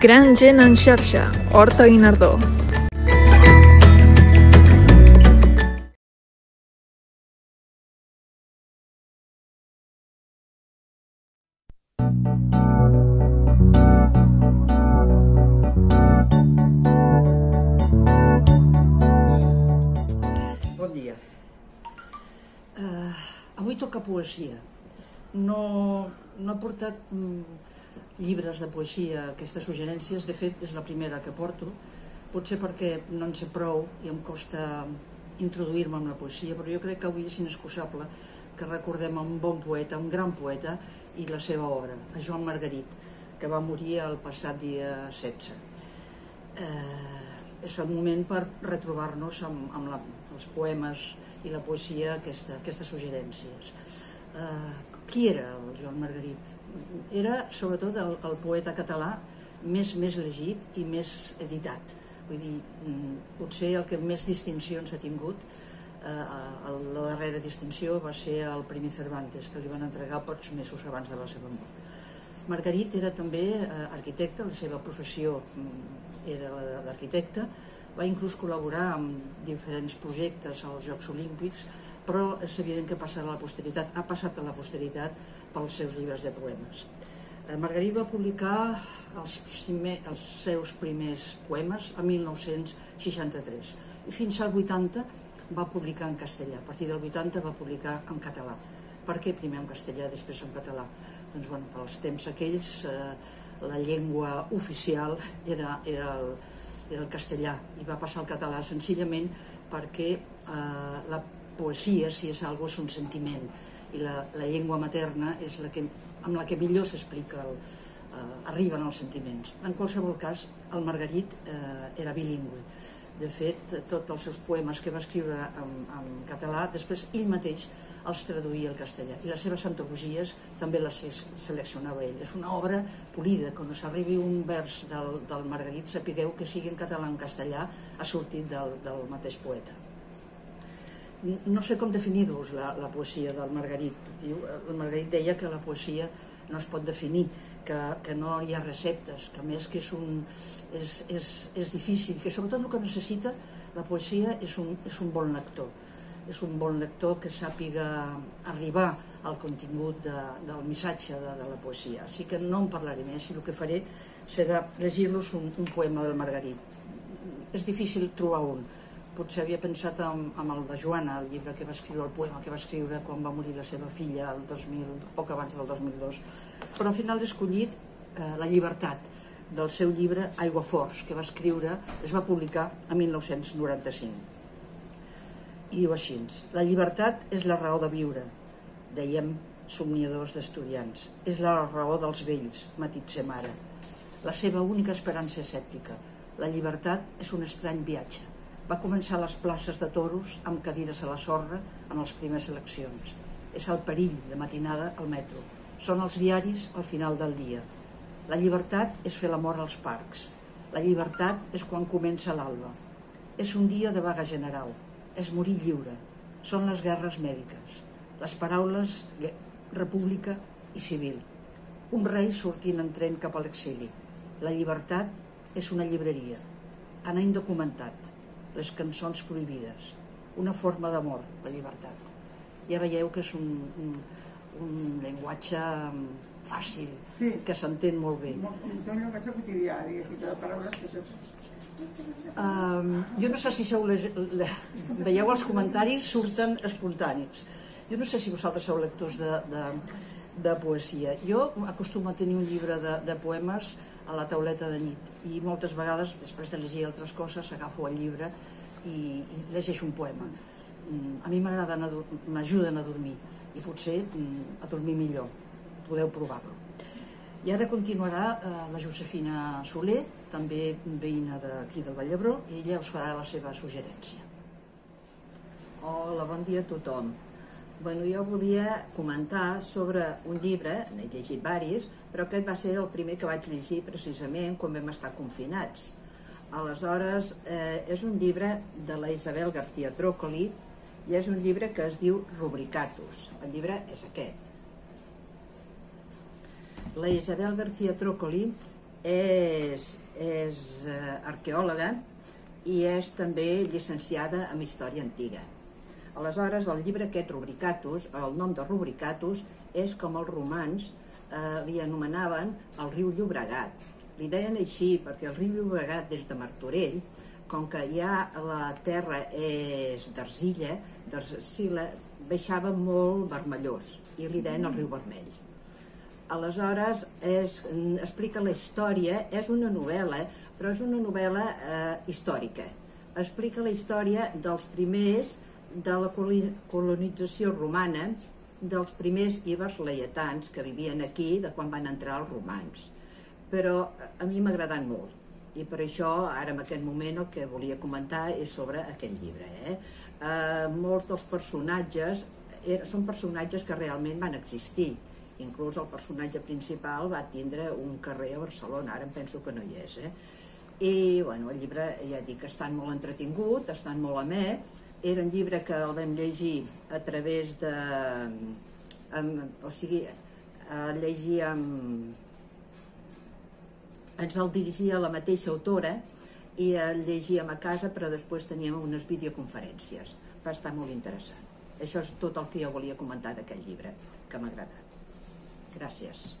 Gran gent en xarxa, Horta i Nardó. Bon dia. Avui toca poesia. No he portat llibres de poesia, aquestes suggerències, de fet és la primera que porto, potser perquè no en sé prou i em costa introduir-me en la poesia, però jo crec que avui és inexcusable que recordem un bon poeta, un gran poeta i la seva obra, a Joan Margarit, que va morir el passat dia 16. És el moment per retrobar-nos amb els poemes i la poesia, aquestes suggerències. Qui era el Joan Margarit? Era, sobretot, el poeta català més llegit i més editat. Vull dir, potser el que més distincions ha tingut, la darrera distinció va ser el primer Cervantes, que li van entregar pocs mesos abans de la seva mort. Margarit era també arquitecte, la seva professió era la d'arquitecte, va inclús col·laborar amb diferents projectes als Jocs Olímpics, però és evident que ha passat a la posteritat pels seus llibres de poemes. Margarit va publicar els seus primers poemes a 1963 i fins al 80 va publicar en castellà. A partir del 80 va publicar en català. Per què primer en castellà, després en català? Doncs bé, pels temps aquells la llengua oficial era el castellà i va passar al català senzillament perquè la poesia, si és algo, és un sentiment i la llengua materna és amb la que millor s'explica, arriben els sentiments. En qualsevol cas, el Margarit era bilingüe. De fet, tots els seus poemes que va escriure en català, després ell mateix els traduïa al castellà i les seves antologies també les seleccionava ell. És una obra polida. Quan us arribi un vers del Margarit, sapigueu que sigui en català o en castellà, ha sortit del mateix poeta. No sé com definir-vos la poesia del Margarit. El Margarit deia que la poesia no es pot definir, que no hi ha receptes, que a més que és difícil, que sobretot el que necessita la poesia és un bon lector. És un bon lector que sàpiga arribar al contingut del missatge de la poesia. Així que no en parlaré més i el que faré serà llegir-los un poema del Margarit. És difícil trobar un. Potser havia pensat en el de Joana, el llibre que va escriure, el poema que va escriure quan va morir la seva filla el 2000, poc abans del 2002. Però al final he escollit La llibertat, del seu llibre Aiguaforts, que va escriure, es va publicar a 1995. I diu així: la llibertat és la raó de viure, dèiem somniadors d'estudiants. És la raó dels vells, matitzem ara. La seva única esperança escèptica. La llibertat és un estrany viatge. Va començar a les places de toros amb cadires a la sorra en les primeres eleccions. És el perill de matinada al metro. Són els diaris al final del dia. La llibertat és fer l'amor als parcs. La llibertat és quan comença l'alba. És un dia de vaga general. És morir lliure. Són les guerres mèdiques. Les paraules república i civil. Un rei sortint en tren cap a l'exili. La llibertat és una llibreria. Anar indocumentat. Les cançons prohibides, una forma d'amor, la llibertat. Ja veieu que és un llenguatge fàcil, que s'entén molt bé. És un llenguatge quotidià, diguéssim, de paraules que jo no sé si veieu els comentaris, surten espontanis. Jo no sé si vosaltres sou lectors de poesia. Jo acostumo a tenir un llibre de poemes a la tauleta de nit i moltes vegades, després de llegir altres coses, agafo el llibre i llegeixo un poema. A mi m'ajuden a dormir i potser a dormir millor. Podeu provar-lo. I ara continuarà la Josefina Soler, també veïna d'aquí del Vall d'Hebron, i ella us farà la seva suggerència. Hola, bon dia a tothom. Jo volia comentar sobre un llibre, n'he llegit diversos, però aquest va ser el primer que vaig llegir precisament quan vam estar confinats. Aleshores, és un llibre de la Isabel García Trócoli i és un llibre que es diu Rubricatus. El llibre és aquest. La Isabel García Trócoli és arqueòloga i és també llicenciada en Història Antiga. Aleshores, el llibre aquest, Rubricatus, el nom de Rubricatus, és com els romans li anomenaven el riu Llobregat. Li deien així perquè el riu Llobregat des de Martorell, com que ja la terra és d'argilla, baixava molt vermellós i li deien el riu Vermell. Aleshores, explica la història, és una novel·la, però és una novel·la històrica. Explica la història dels primers de la colonització romana, dels primers ibers laietans que vivien aquí, de quan van entrar els romans. Però a mi m'ha agradat molt i per això ara en aquest moment el que volia comentar és sobre aquest llibre. Molts dels personatges són personatges que realment van existir. Inclús el personatge principal va tindre un carrer a Barcelona, ara em penso que no hi és. I el llibre, ja dic, està molt entretingut, està molt amè. Era un llibre que el vam llegir a través de... o sigui, llegir amb... Ens el dirigia la mateixa autora i el llegíem a casa, però després teníem unes videoconferències. Va estar molt interessant. Això és tot el que jo volia comentar d'aquest llibre, que m'ha agradat. Gràcies.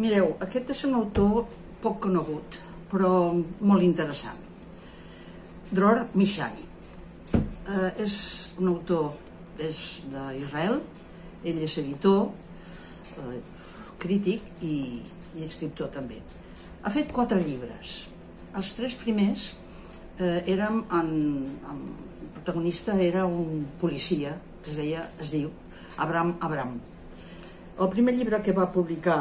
Mireu, aquest és un autor poc conegut, però molt interessant. Dror Mishaghi. És un autor d'Israel, ell és editor, crític i escriptor també. Ha fet 4 llibres. Els 3 primers, el protagonista era un policia que es diu Abram. El primer llibre que va publicar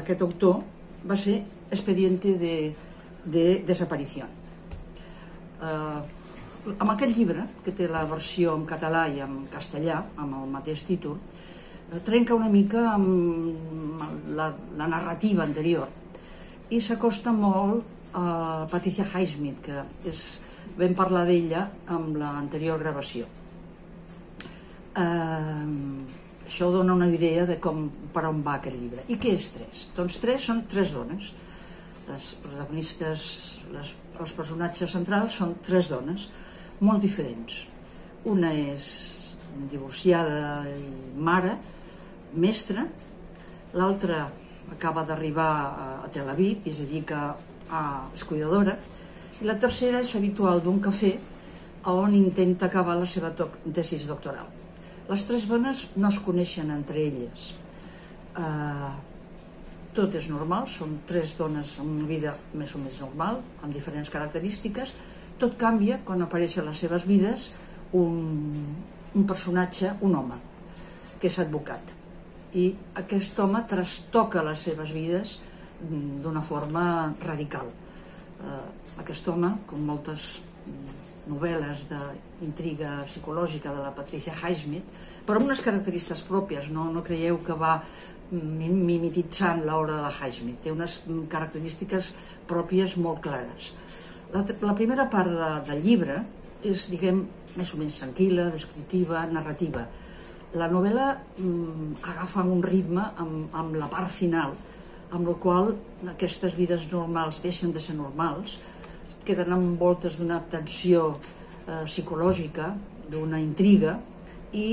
aquest autor va ser Expediente de desaparición. Amb aquest llibre, que té la versió en català i en castellà, amb el mateix títol, trenca una mica amb la narrativa anterior i s'acosta molt a Patricia Highsmith, que vam parlar d'ella amb l'anterior gravació. Això dona una idea de per on va aquest llibre. I què és Tres? Doncs Tres són 3 dones. Les protagonistes, els personatges centrals són 3 dones molt diferents. Una és divorciada i mare, mestra, l'altra acaba d'arribar a Tel Aviv i es dedica a cuidadora, i la tercera és habitual d'un cafè on intenta acabar la seva tesis doctoral. Les 3 dones no es coneixen entre elles. Tot és normal, són 3 dones amb una vida més o més normal, amb diferents característiques. Tot canvia quan apareixen les seves vides un personatge, un home, que és advocat. I aquest home trastoca les seves vides d'una forma radical. Aquest home, com moltes novel·les d'intriga psicològica de la Patricia Highsmith, però amb unes característiques pròpies, no creieu que va mimetitzant l'obra de la Highsmith. Té unes característiques pròpies molt clares. La primera part del llibre és, diguem, més o menys tranquil·la, descriptiva, narrativa. La novel·la agafa un ritme amb la part final, amb la qual aquestes vides normals deixen de ser normals, queden envoltes d'una tensió psicològica, d'una intriga i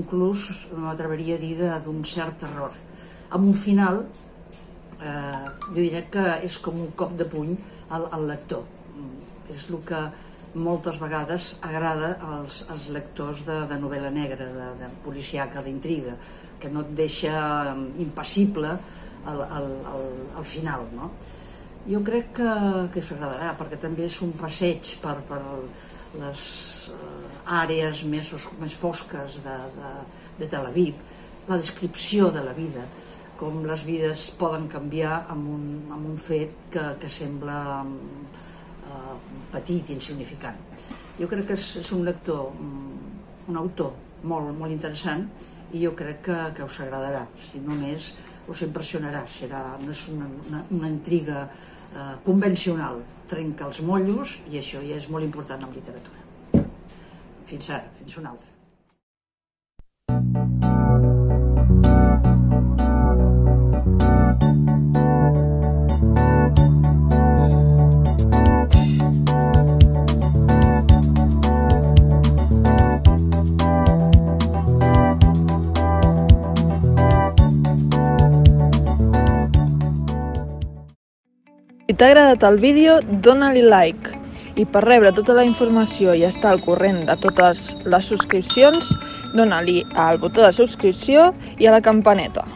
inclús, m'atreveria a dir, d'un cert terror. Amb un final, jo diria que és com un cop de puny al lector. És el que moltes vegades agrada als lectors de novel·la negra, de policiaca, d'intriga, que no et deixa impassible al final. Jo crec que us agradarà, perquè també és un passeig per les àrees més fosques de Tel Aviv, la descripció de la vida, com les vides poden canviar amb un fet que sembla petit, insignificant. Jo crec que és un lector, un autor molt interessant i jo crec que us agradarà. Si només us impressionarà, no és una intriga convencional. Trenca els motllos i això ja és molt important en literatura. Fins ara, fins una altra. Si t'ha agradat el vídeo, dona-li like. I per rebre tota la informació i estar al corrent de totes les subscripcions, dona-li al botó de subscripció i a la campaneta.